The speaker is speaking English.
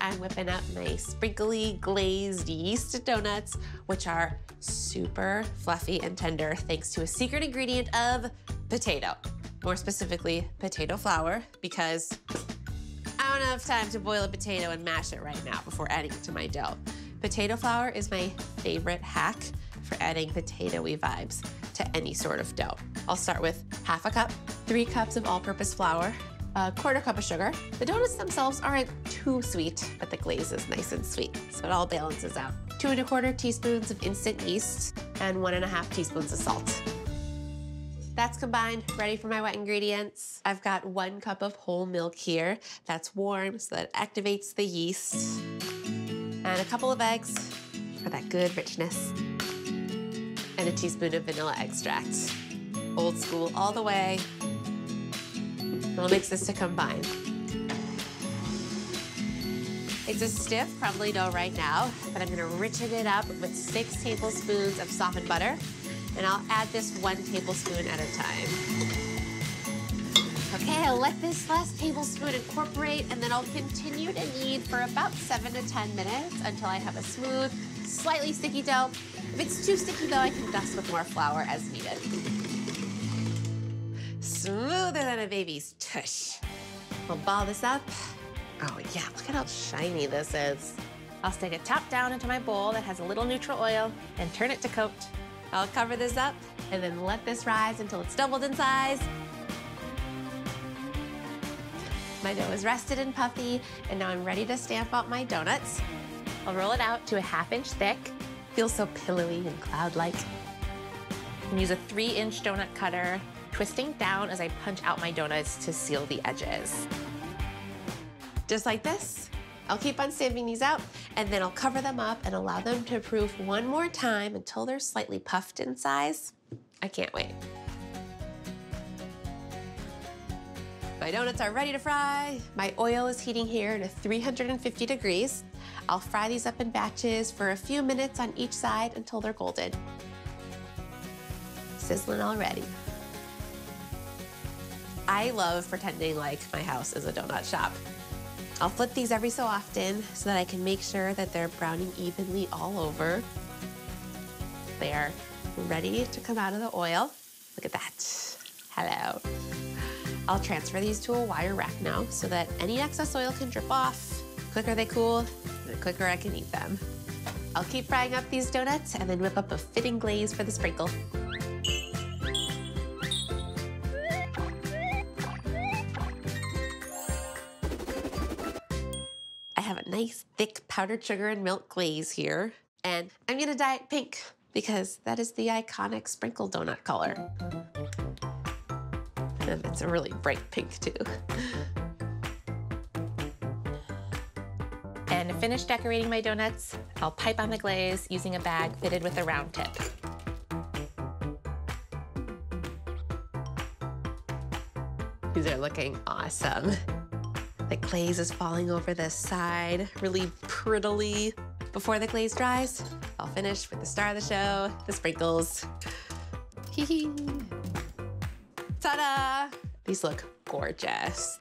I'm whipping up my sprinkly glazed yeasted donuts, which are super fluffy and tender thanks to a secret ingredient of potato. More specifically, potato flour, because I don't have time to boil a potato and mash it right now before adding it to my dough. Potato flour is my favorite hack for adding potato-y vibes to any sort of dough. I'll start with half a cup, 3 cups of all-purpose flour, a 1/4 cup of sugar. The donuts themselves aren't too sweet, but the glaze is nice and sweet, so it all balances out. 2 1/4 teaspoons of instant yeast and 1 1/2 teaspoons of salt. That's combined, ready for my wet ingredients. I've got 1 cup of whole milk here. That's warm, so that activates the yeast. And a couple of eggs for that good richness. And a teaspoon of vanilla extract. Old school all the way. I'll mix this to combine. It's a stiff crumbly dough right now, but I'm gonna richen it up with 6 tablespoons of softened butter, and I'll add this 1 tablespoon at a time. Okay, I'll let this last tablespoon incorporate, and then I'll continue to knead for about 7 to 10 minutes until I have a smooth, slightly sticky dough. If it's too sticky though, I can dust with more flour as needed. Smoother than a baby's tush. We'll ball this up. Oh yeah, look at how shiny this is. I'll stick it top down into my bowl that has a little neutral oil and turn it to coat. I'll cover this up and then let this rise until it's doubled in size. My dough is rested and puffy, and now I'm ready to stamp out my donuts. I'll roll it out to a 1/2 inch thick. Feels so pillowy and cloud-like. And use a 3-inch donut cutter, twisting down as I punch out my donuts to seal the edges. Just like this. I'll keep on stamping these out, and then I'll cover them up and allow them to proof 1 more time until they're slightly puffed in size. I can't wait. My donuts are ready to fry. My oil is heating here at 350 degrees. I'll fry these up in batches for a few minutes on each side until they're golden. Sizzling already. I love pretending like my house is a donut shop. I'll flip these every so often so that I can make sure that they're browning evenly all over. They are ready to come out of the oil. Look at that. Hello. I'll transfer these to a wire rack now so that any excess oil can drip off. The quicker they cool, the quicker I can eat them. I'll keep frying up these donuts and then whip up a fitting glaze for the sprinkle. I have a nice thick powdered sugar and milk glaze here, and I'm gonna dye it pink because that is the iconic sprinkle donut color. And it's a really bright pink too. And to finish decorating my donuts, I'll pipe on the glaze using a bag fitted with a round tip. These are looking awesome. The glaze is falling over the side really prettily. Before the glaze dries, I'll finish with the star of the show, the sprinkles. Hee hee. Ta-da! These look gorgeous.